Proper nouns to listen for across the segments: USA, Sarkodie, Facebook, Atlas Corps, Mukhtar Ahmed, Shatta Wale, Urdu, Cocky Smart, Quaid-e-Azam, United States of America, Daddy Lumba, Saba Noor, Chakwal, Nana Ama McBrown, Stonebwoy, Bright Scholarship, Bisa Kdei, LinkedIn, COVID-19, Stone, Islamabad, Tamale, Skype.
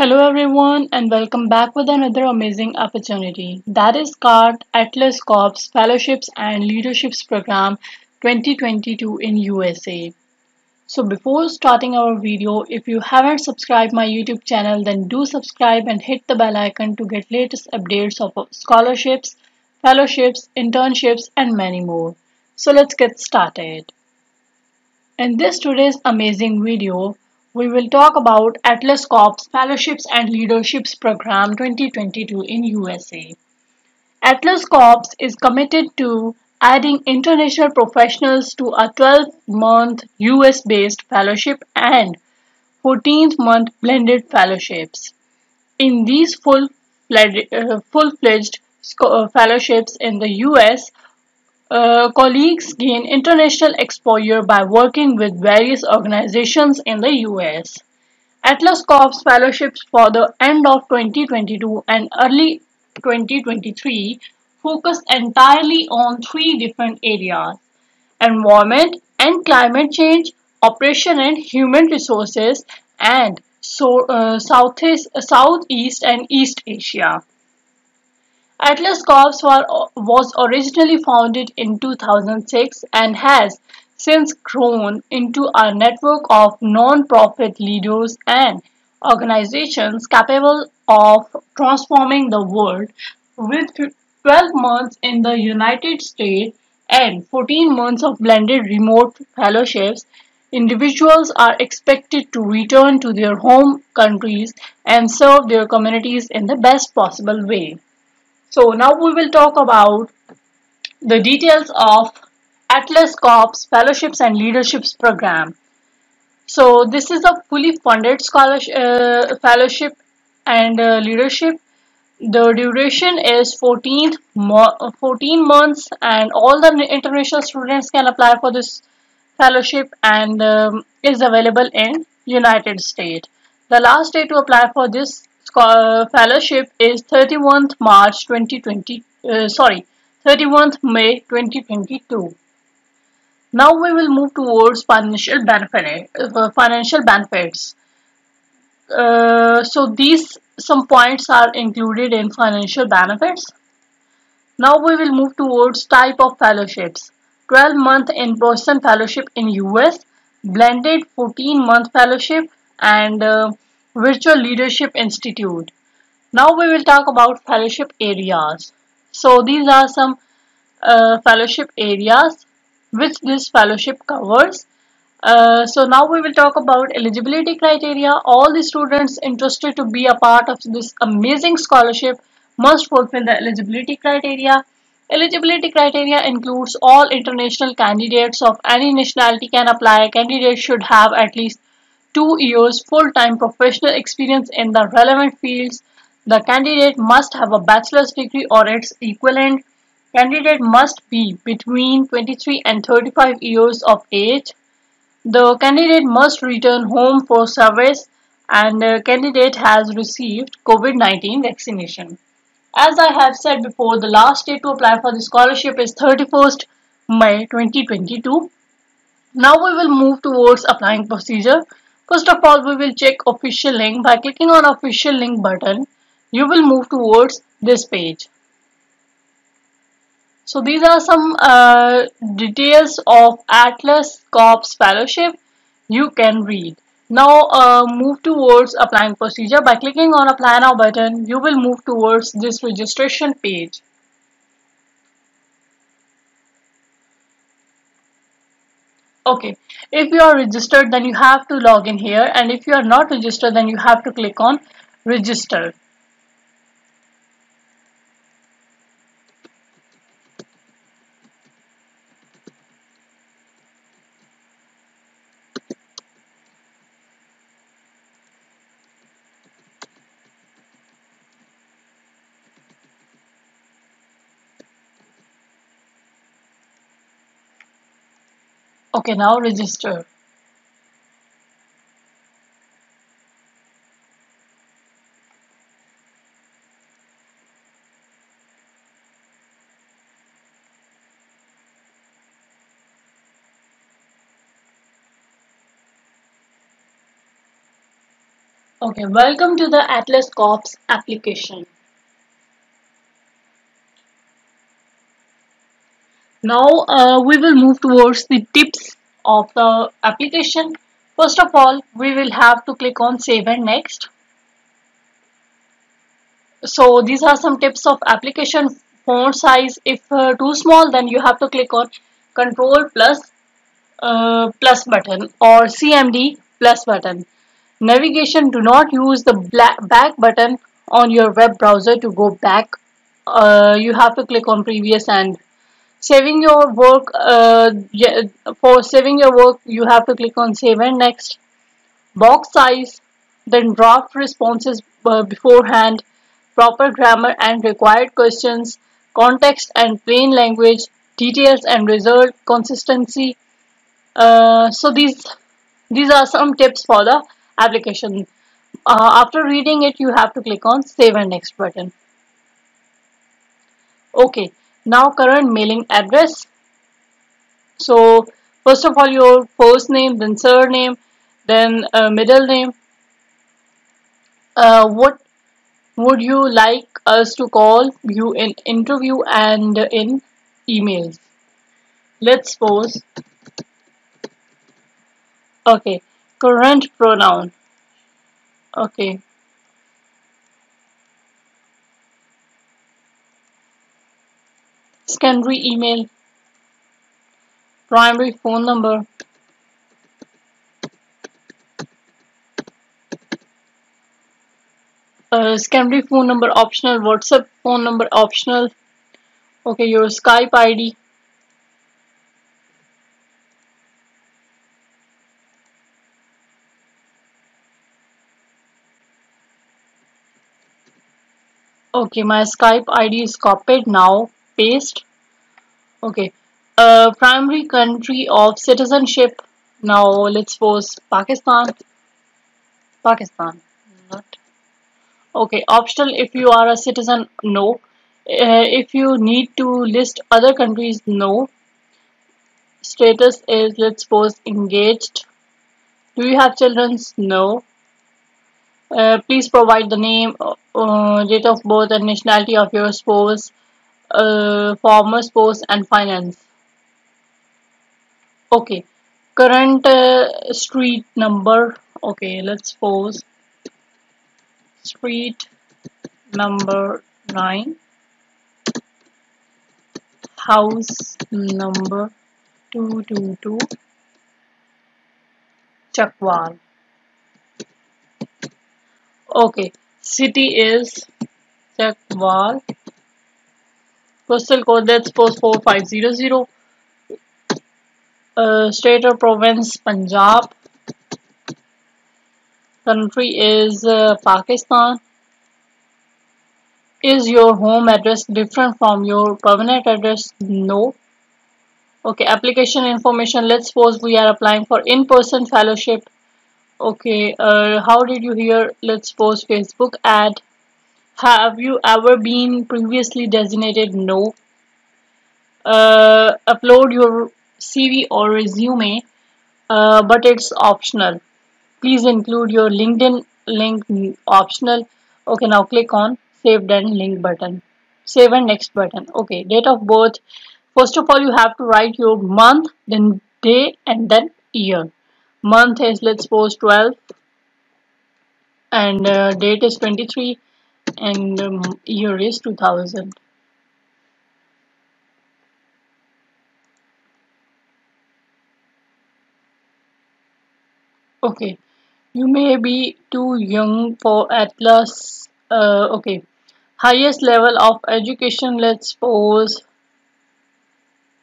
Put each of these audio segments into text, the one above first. Hello everyone and welcome back with another amazing opportunity that is called Atlas Corps Fellowships and Leaderships Program 2022 in USA. So before starting our video, if you haven't subscribed my YouTube channel, then do subscribe and hit the bell icon to get latest updates of scholarships, fellowships, internships and many more. So let's get started. In this today's amazing video, we will talk about Atlas Corps Fellowships and Leaderships Program 2022 in USA. Atlas Corps is committed to adding international professionals to a 12-month US-based fellowship and 14-month blended fellowships. In these full-fledged fellowships in the US, colleagues gain international exposure by working with various organizations in the US. Atlas Corps fellowships for the end of 2022 and early 2023 focused entirely on three different areas: environment and climate change, operation and human resources, and Southeast and East Asia. Atlas Corps was originally founded in 2006 and has since grown into a network of non-profit leaders and organizations capable of transforming the world, with 12 months in the United States and 14 months of blended remote fellowships. Individuals are expected to return to their home countries and serve their communities in the best possible way. So now we will talk about the details of Atlas Corps Fellowships and Leaderships Program. So this is a fully funded scholarship, fellowship and leadership. The duration is 14 months and all the international students can apply for this fellowship and is available in United States. The last day to apply for this fellowship is 31st May 2022. Now we will move towards financial benefits. So these some points are included in financial benefits. Now we will move towards type of fellowships: 12-month in-person fellowship in US, blended 14-month fellowship, and Virtual Leadership Institute. Now we will talk about fellowship areas. So these are some fellowship areas which this fellowship covers. So now we will talk about eligibility criteria. All the students interested to be a part of this amazing scholarship must fulfill the eligibility criteria. Eligibility criteria includes all international candidates of any nationality can apply. Candidates should have at least 2 years full-time professional experience in the relevant fields. The candidate must have a bachelor's degree or its equivalent. Candidate must be between 23 and 35 years of age. The candidate must return home for service, and the candidate has received COVID-19 vaccination. As I have said before, the last day to apply for the scholarship is 31st May 2022. Now we will move towards applying procedure. First of all, we will check official link. By clicking on official link button, you will move towards this page. So these are some details of Atlas Corps Fellowship you can read. Now move towards applying procedure. By clicking on apply now button, you will move towards this registration page. Okay, if you are registered, then you have to log in here, and if you are not registered, then you have to click on register. Okay, now register. Okay, welcome to the Atlas Corps application. Now we will move towards the tips of the application. First of all, we will have to click on Save and Next. So these are some tips of application. Font size, if too small, then you have to click on Ctrl plus button or CMD plus button. Navigation, do not use the back button on your web browser to go back. You have to click on previous. And saving your work, for saving your work, you have to click on Save and Next. Box size, then draft responses beforehand, proper grammar and required questions, context and plain language, details and result, consistency. So these are some tips for the application. After reading it, you have to click on Save and Next button. Okay, now current mailing address. So first of all, your first name, then surname, then middle name. What would you like us to call you in interview and in emails? Let's pause. Okay, current pronoun. Okay. Secondary email. Primary phone number. Secondary phone number optional. WhatsApp phone number optional. Okay, your Skype ID. Okay, my Skype ID is copied. Now paste. Okay, primary country of citizenship. Now let's suppose Pakistan. Not. Okay, optional. If you are a citizen, no. If you need to list other countries, no. Status is, let's suppose, engaged. Do you have children? No. Please provide the name, date of birth and nationality of your spouse, former spouse, and finance. Okay, current street number. Okay, let's suppose street number 9, house number 222, Chakwal. Okay, city is Chakwal. Postal code, let's suppose 4500. State or province, Punjab. Country is Pakistan. Is your home address different from your permanent address? No. Okay, application information. Let's suppose we are applying for in-person fellowship. Okay, how did you hear? Let's post Facebook ad. Have you ever been previously designated? No. Upload your CV or resume, but it's optional. Please include your LinkedIn link, optional. Okay, now click on Save and Next button. Okay, date of birth. First of all, you have to write your month, then day, and then year. Month is, let's suppose, 12, and date is 23, and year is 2000. Okay, you may be too young for Atlas. Okay, highest level of education, let's suppose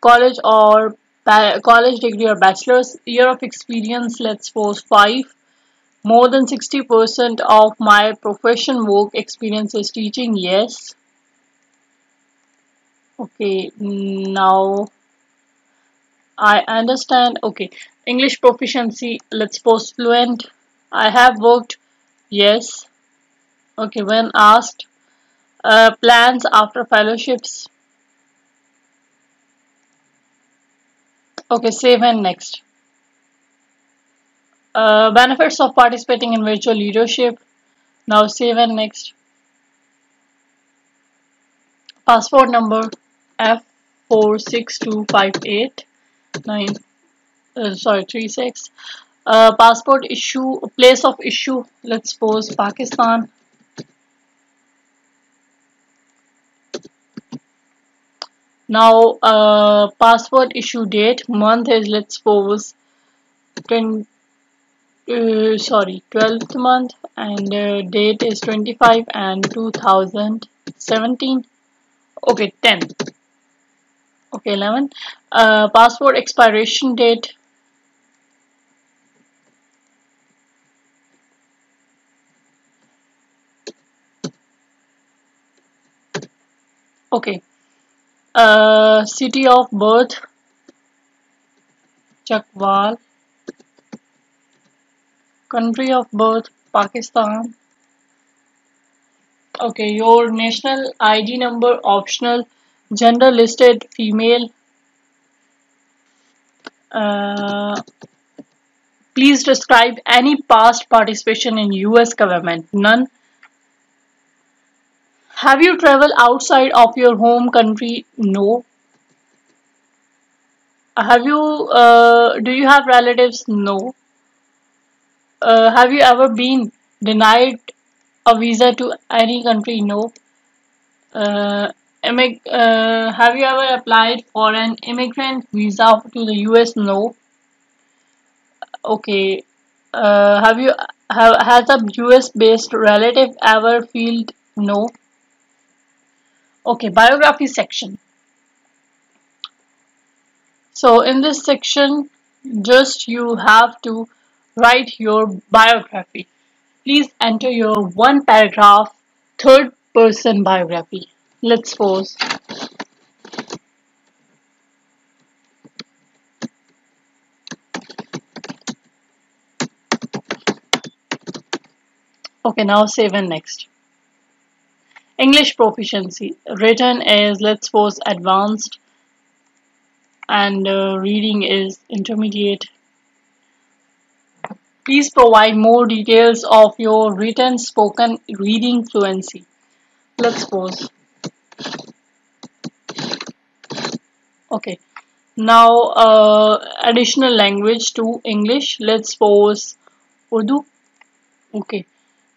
college or college degree or bachelor's. Year of experience, let's suppose 5. More than 60% of my profession work experience is teaching. Yes. Okay, now I understand. Okay, English proficiency, let's suppose fluent. I have worked. Yes. Okay, when asked, plans after fellowships. Okay, Save and Next. Benefits of participating in virtual leadership. Now save and next. Passport number F46258936. Passport issue, place of issue, let's suppose Pakistan. Now passport issue date, month is, let's suppose 12th month, and date is 25 and 2017. Okay, 10. Okay, 11. Passport expiration date. Okay. City of birth, Chakwal. Country of birth, Pakistan. Okay, your national ID number optional. Gender listed female. Please describe any past participation in US government. None. Have you traveled outside of your home country? No. Have you do you have relatives? No. Have you ever been denied a visa to any country? No. Have you ever applied for an immigrant visa to the US? No. Okay. Has a US based relative ever filed? No. Okay, biography section. So in this section, just you have to write your biography. Please enter your one paragraph third person biography. Let's pause. Okay, now save and next. English proficiency. Written is, let's suppose, advanced, and reading is intermediate. Please provide more details of your written, spoken, reading fluency. Let's suppose. Okay, now additional language to English. Let's suppose Urdu. Okay,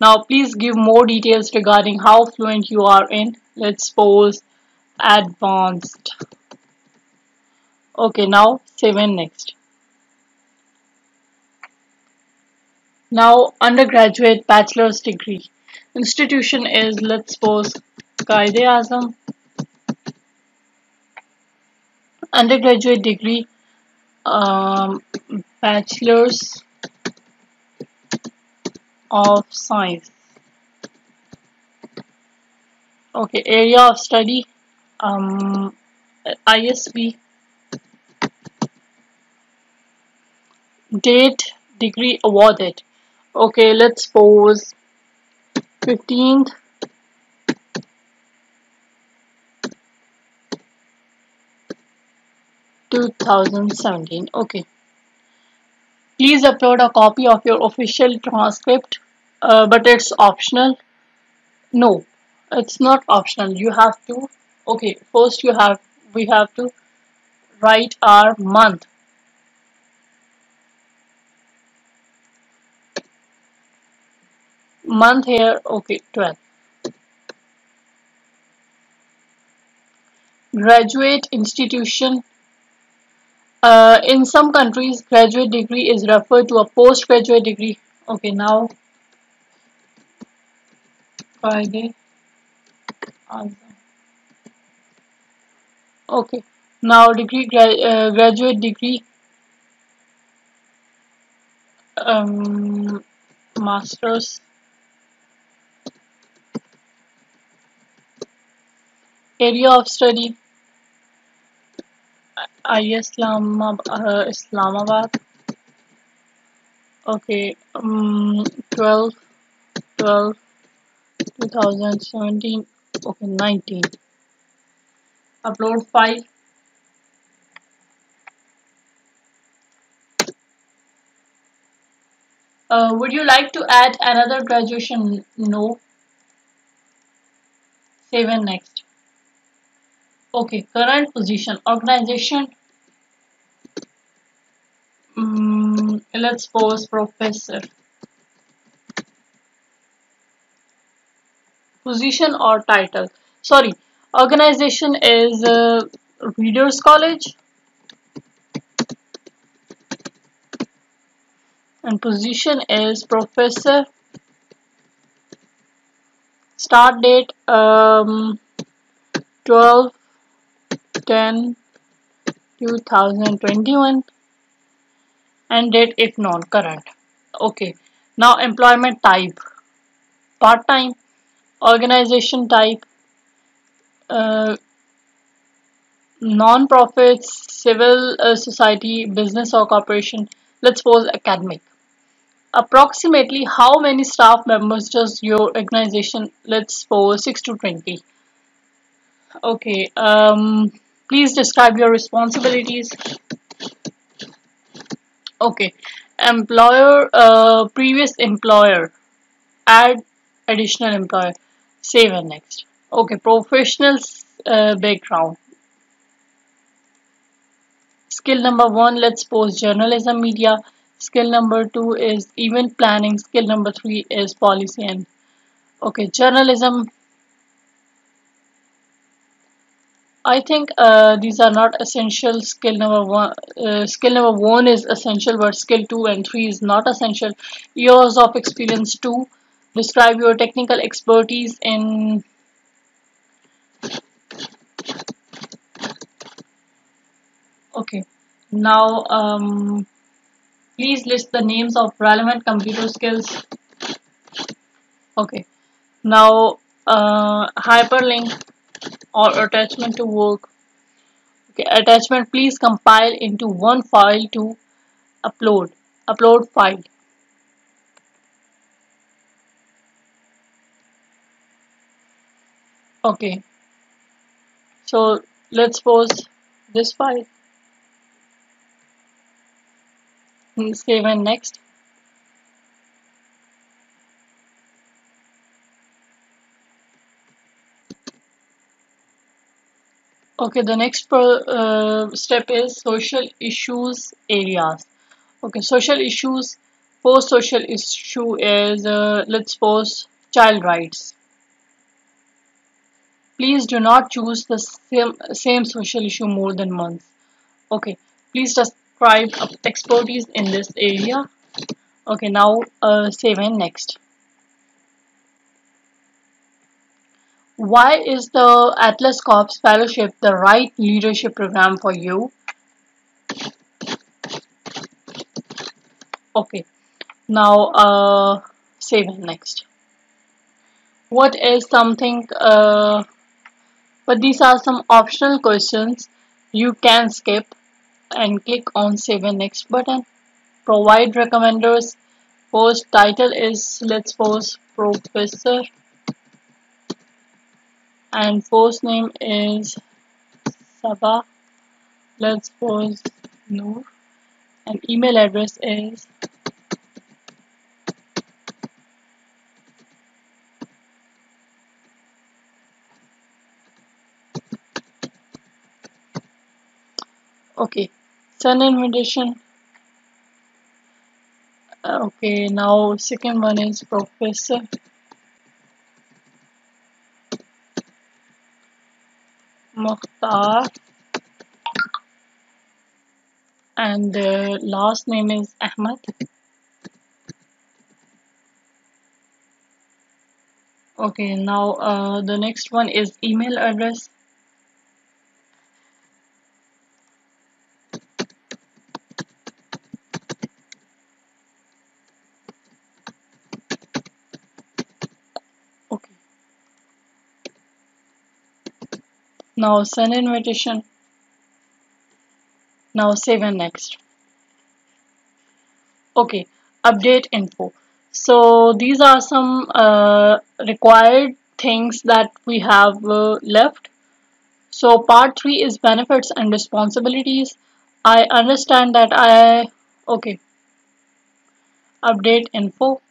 now please give more details regarding how fluent you are in. Let's suppose advanced. Okay, now save and next. Now undergraduate bachelor's degree. Institution is, let's suppose, Quaid-e-Azam. Undergraduate degree, bachelor's of science. Okay, area of study, ISB. Date, degree awarded. Okay, let's suppose 15th. (2017). Okay. Please upload a copy of your official transcript, but it's optional. No, it's not optional. You have to. Okay, first we have to write our month. Month here. Okay, 12. Graduate institution. In some countries, graduate degree is referred to a postgraduate degree. Okay, now Friday. Okay, now degree graduate degree, master's. Area of study, Islamabad. Okay, 12/12/2017. Okay, 19. Upload file. Would you like to add another graduation? No. Save and next. Okay, current position, organization. Let's pose professor. Position or title. Sorry, organization is Readers College. And position is professor. Start date 12/10/2021 and date if non-current. Okay, now employment type, part-time, organization type, non-profits, civil society, business or corporation. Let's pose academic. Approximately how many staff members does your organization? Let's pose 6 to 20. Okay, please describe your responsibilities. Okay, employer, previous employer, add additional employer, save and next. Okay, professional background. Skill number 1, let's pose journalism media. Skill number 2 is event planning. Skill number 3 is policy and okay, journalism. I think these are not essential. Skill number 1, is essential, but skill 2 and 3 is not essential. Years of experience 2. Describe your technical expertise in okay. Now please list the names of relevant computer skills. Okay, now hyperlink or attachment to work. Okay, attachment, please compile into one file to upload. Upload file. Okay, so let's pause this file. Save and next. Okay, the next step is social issues areas. Okay, social issues. First social issue is let's pose child rights. Please do not choose the same social issue more than once. Okay, please describe expertise in this area. Okay, now save and next. Why is the Atlas Corps Fellowship the right leadership program for you? Okay, now save and next. What is something, but these are some optional questions you can skip and click on save and next button. Provide recommenders. Post title is, let's post professor. And first name is Saba. Let's pose Noor. And email address is okay. Send invitation. Okay, now second one is professor. Mukhtar, and the last name is Ahmed. Okay, now the next one is email address. Now send invitation. Now save and next. Okay, update info. So these are some required things that we have left. So part 3 is benefits and responsibilities. I understand that I okay. update info.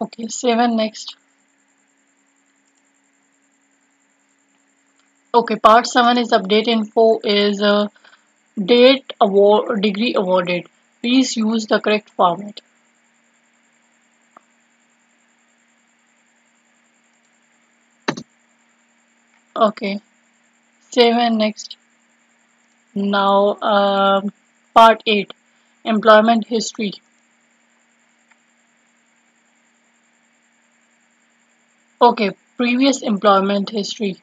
Okay, save and next. Okay, part 7 is update info is date award, degree awarded. Please use the correct format. Okay, save and next. Now part 8, employment history. Okay, previous employment history.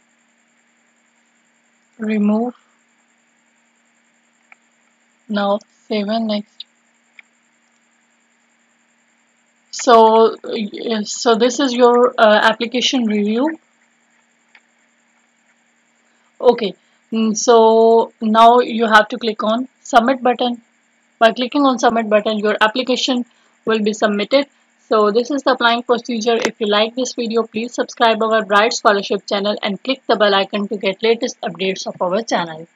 Remove. Now save and next. So this is your application review. Okay, so now you have to click on submit button. By clicking on submit button, your application will be submitted. So this is the applying procedure. If you like this video, please subscribe our Bright Scholarship channel and click the bell icon to get latest updates of our channel.